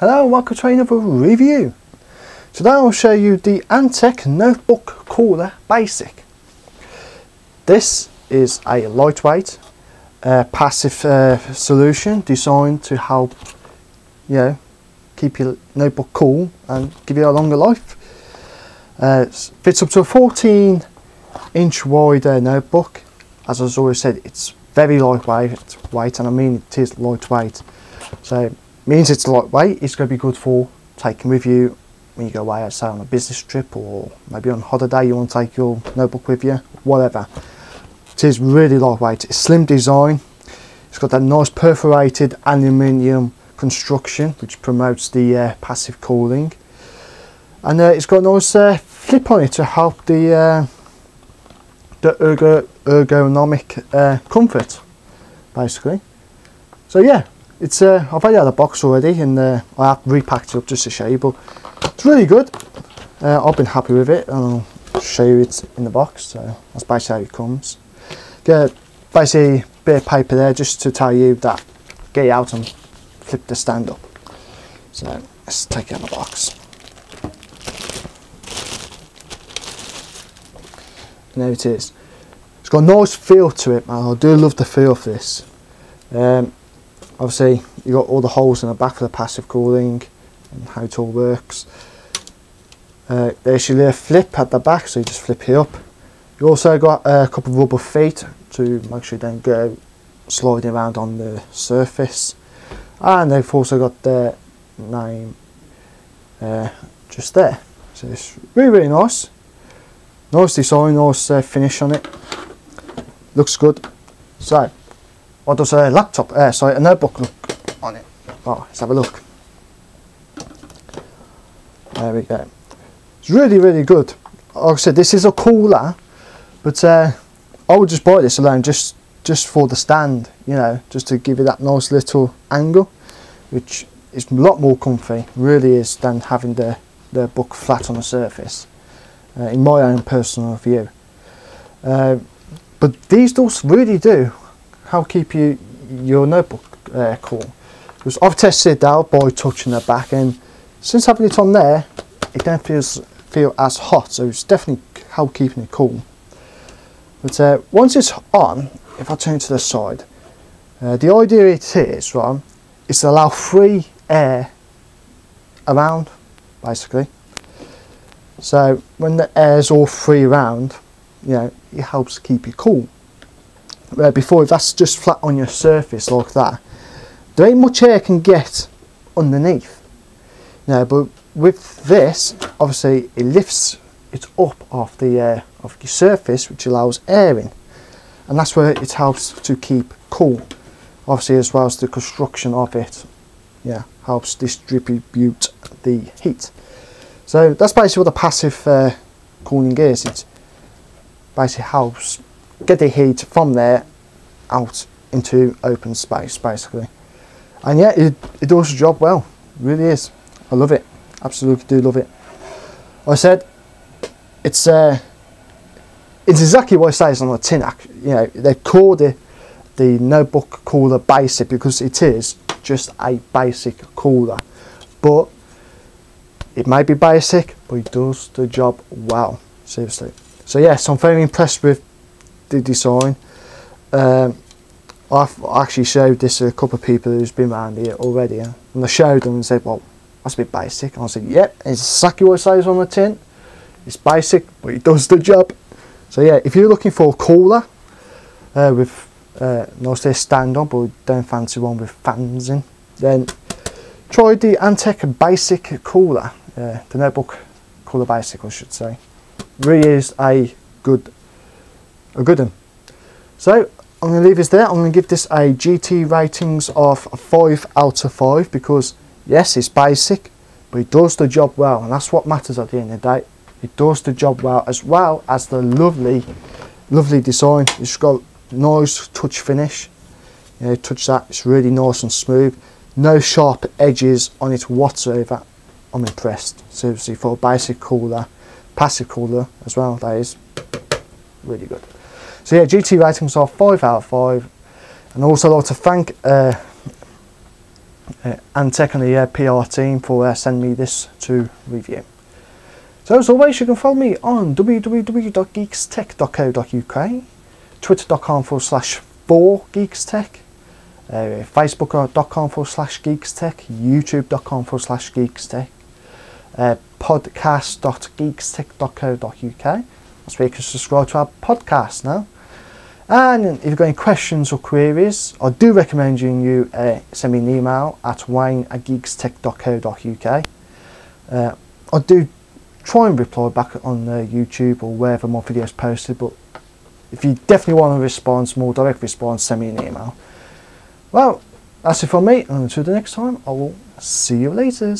Hello and welcome to another review. Today I'll show you the Antec Notebook Cooler Basic. This is a lightweight passive solution designed to help keep your notebook cool and give you a longer life. It fits up to a 14-inch wide notebook. As I've always said, it's very lightweight, and I mean it is lightweight. So means it's lightweight, it's going to be good for taking with you when you go away, say on a business trip, or maybe on holiday you want to take your notebook with you, whatever. It is really lightweight, it's slim design, it's got that nice perforated aluminium construction which promotes the passive cooling, and it's got a nice flip on it to help the ergonomic comfort, basically. So yeah, it's I've had it out of the box already, and I have repacked it up just to show you, but it's really good. I've been happy with it, and I'll show you it in the box. So that's basically how it comes. Get basically a bit of paper there just to tell you that get it out and flip the stand up. So let's take it out of the box. And there it is. It's got a nice feel to it, man. I do love the feel of this. Obviously you got all the holes in the back for the passive cooling and how it all works. There's actually a flip at the back, so you just flip it up. You also got a couple of rubber feet to make sure you don't go sliding around on the surface, and they've also got their name just there. So it's really nice, nice design, nice finish on it, looks good. So what does a laptop, a notebook look on it? Oh, let's have a look. There we go. It's really good. Like I said, this is a cooler, but I would just buy this alone just for the stand, just to give it that nice little angle, which is a lot more comfy, really is, than having the book flat on the surface, in my own personal view. But these doors really do help keep your notebook cool, because I've tested it out by touching the back, and since having it on there it don't feel as hot, so it's definitely help keeping it cool. But once it's on, if I turn to the side, the idea it is, right, is to allow free air around, basically. So when the air's all free around, it helps keep you cool. Where before, if that's just flat on your surface like that, there ain't much air can get underneath. But with this, obviously it lifts it up off the off your surface, which allows air in, and that's where it helps to keep cool. Obviously, as well as the construction of it, helps distribute the heat. So that's basically what the passive cooling is. It basically helps get the heat from there out into open space, basically. And yeah, it does the job well, it really is. I love it, absolutely do love it. Like I said, it's exactly what it says on the tin. They called it the Notebook Cooler Basic because it is just a basic cooler, but it may be basic, but it does the job well, seriously. So yes, I'm very impressed with the design. I've actually showed this to a couple of people who's been around here already, and I showed them and said, well, that's a bit basic, and I said, yep, it's exactly what it says on the tin, it's basic but it does the job. So yeah, if you're looking for a cooler with nice stand on but don't fancy one with fans in, then try the Antec Basic Cooler, the Notebook Cooler Basic I should say. Really is a good one. So I'm going to leave this there. I'm going to give this a GT ratings of 5/5 because yes, it's basic, but it does the job well, and that's what matters at the end of the day. It does the job well as the lovely design. It's got nice touch finish. Touch that. It's really nice and smooth. No sharp edges on it whatsoever. I'm impressed, seriously, for a basic cooler, passive cooler as well. That is really good. So yeah, GT ratings are 5/5, and I also like to thank Antec and the PR team for sending me this to review. So as always, you can follow me on www.geekstech.co.uk, twitter.com/4geekstech, facebook.com/geekstech, youtube.com/geekstech, podcast.geekstech.co.uk. That's where you can subscribe to our podcast now. And if you've got any questions or queries, I do recommend you send me an email at wayne@geekstech.co.uk. I do try and reply back on YouTube or wherever my videos posted, but if you definitely want a response, more direct response, send me an email. Well, that's it from me, and until the next time, I will see you later.